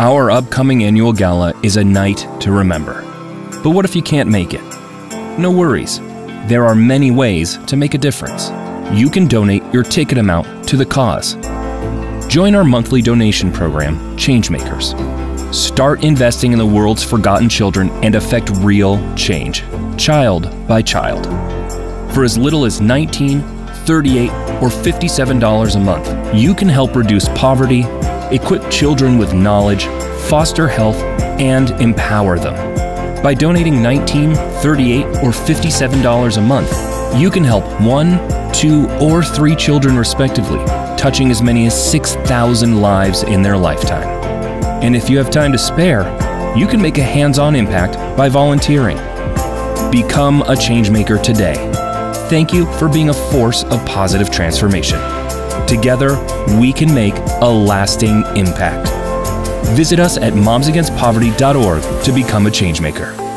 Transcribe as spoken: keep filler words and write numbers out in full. Our upcoming annual gala is a night to remember. But what if you can't make it? No worries. There are many ways to make a difference. You can donate your ticket amount to the cause. Join our monthly donation program, Changemakers. Start investing in the world's forgotten children and affect real change, child by child. For as little as nineteen dollars, thirty-eight dollars, or fifty-seven dollars a month, you can help reduce poverty, equip children with knowledge, foster health, and empower them. By donating nineteen dollars, thirty-eight dollars, or fifty-seven dollars a month, you can help one, two, or three children respectively, touching as many as six thousand lives in their lifetime. And if you have time to spare, you can make a hands-on impact by volunteering. Become a changemaker today. Thank you for being a force of positive transformation. Together, we can make a lasting impact. Visit us at moms against poverty dot org to become a changemaker.